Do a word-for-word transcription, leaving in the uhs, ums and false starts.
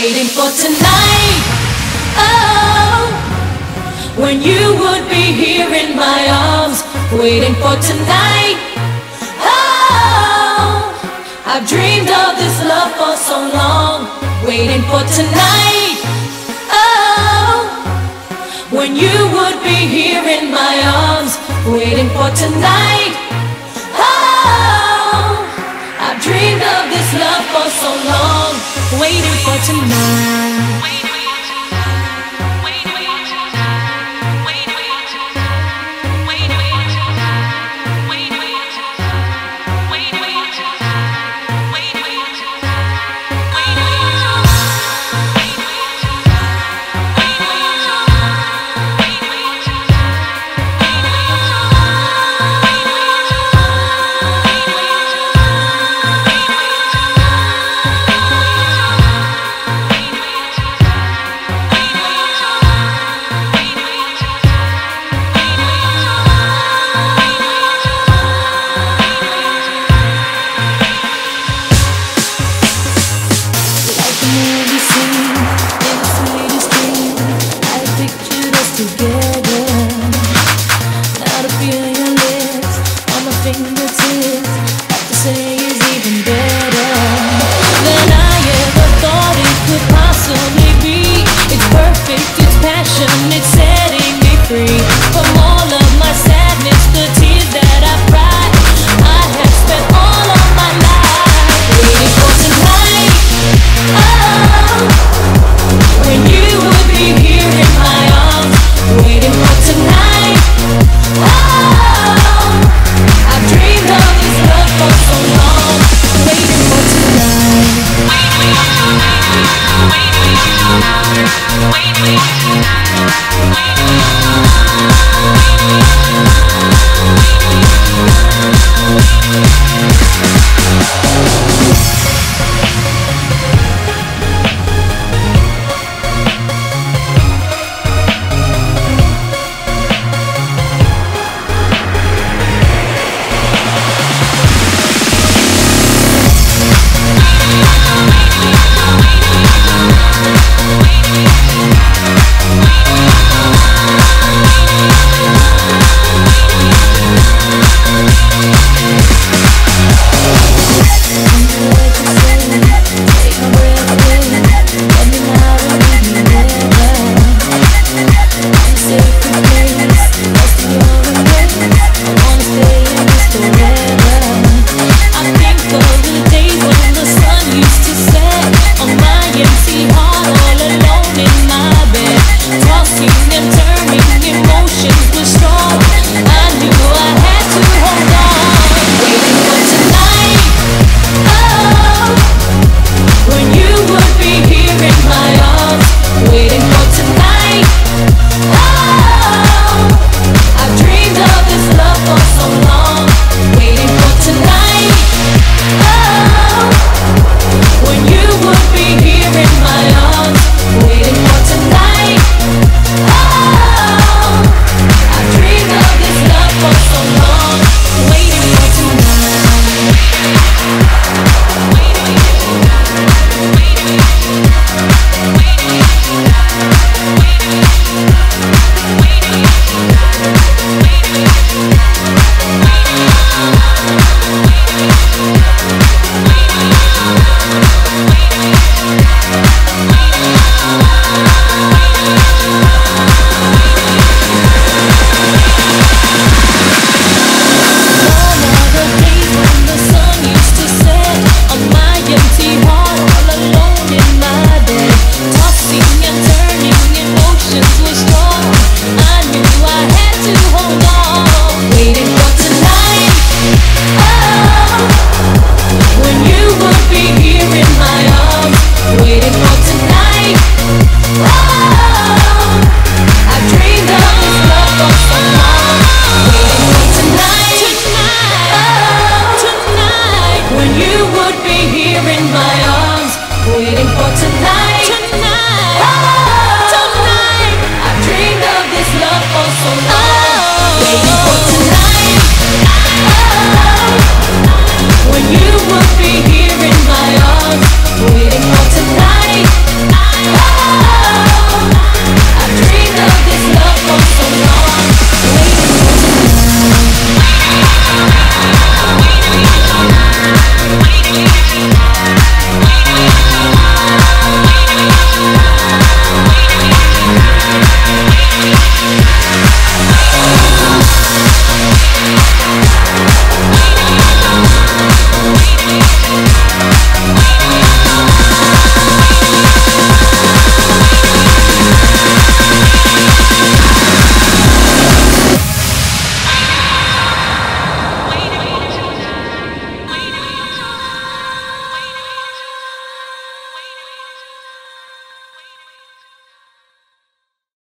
waiting for tonight, oh, when you would be here in my arms, waiting for tonight, oh, I've dreamed of this love for so long, waiting for tonight, oh, when you would be here in my arms, waiting for tonight, oh, I've dreamed of this love for so long, waiting for tonight.